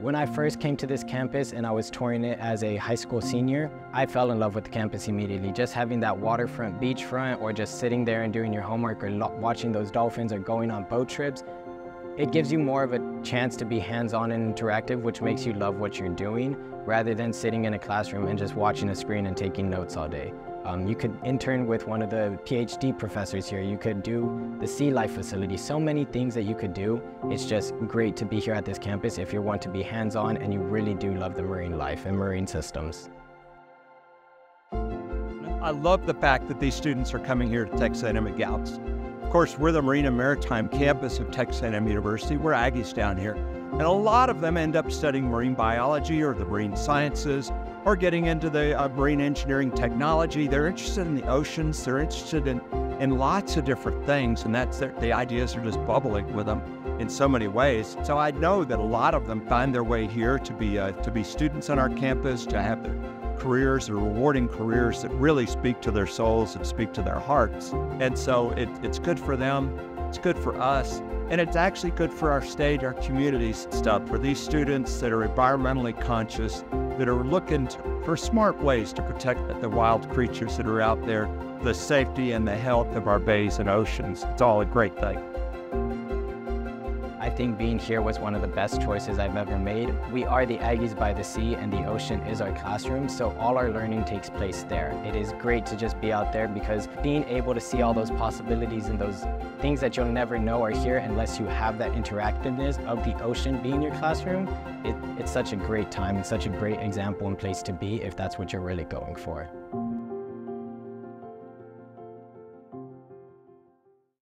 When I first came to this campus and I was touring it as a high school senior, I fell in love with the campus immediately. Just having that waterfront, beachfront, or just sitting there and doing your homework or watching those dolphins or going on boat trips, it gives you more of a chance to be hands-on and interactive, which makes you love what you're doing, rather than sitting in a classroom and just watching a screen and taking notes all day. You could intern with one of the PhD professors here. You could do the Sea Life facility. So many things that you could do. It's just great to be here at this campus if you want to be hands-on and you really do love the marine life and marine systems. I love the fact that these students are coming here to Texas A&M at Galveston. Of course, we're the Marine and Maritime campus of Texas A&M University. We're Aggies down here. And a lot of them end up studying marine biology or the marine sciences, or getting into the marine engineering technology. They're interested in the oceans, they're interested in lots of different things, and that's the ideas are just bubbling with them in so many ways. So I know that a lot of them find their way here to be students on our campus, to have their careers, their rewarding careers that really speak to their souls and speak to their hearts. And so it's good for them, it's good for us, and it's actually good for our state, our communities and stuff, for these students that are environmentally conscious, that are looking for smart ways to protect the wild creatures that are out there, the safety and the health of our bays and oceans. It's all a great thing. I think being here was one of the best choices I've ever made. We are the Aggies by the sea, and the ocean is our classroom, so all our learning takes place there. It is great to just be out there, because being able to see all those possibilities and those things that you'll never know are here unless you have that interactiveness of the ocean being your classroom, it's such a great time and such a great example and place to be if that's what you're really going for.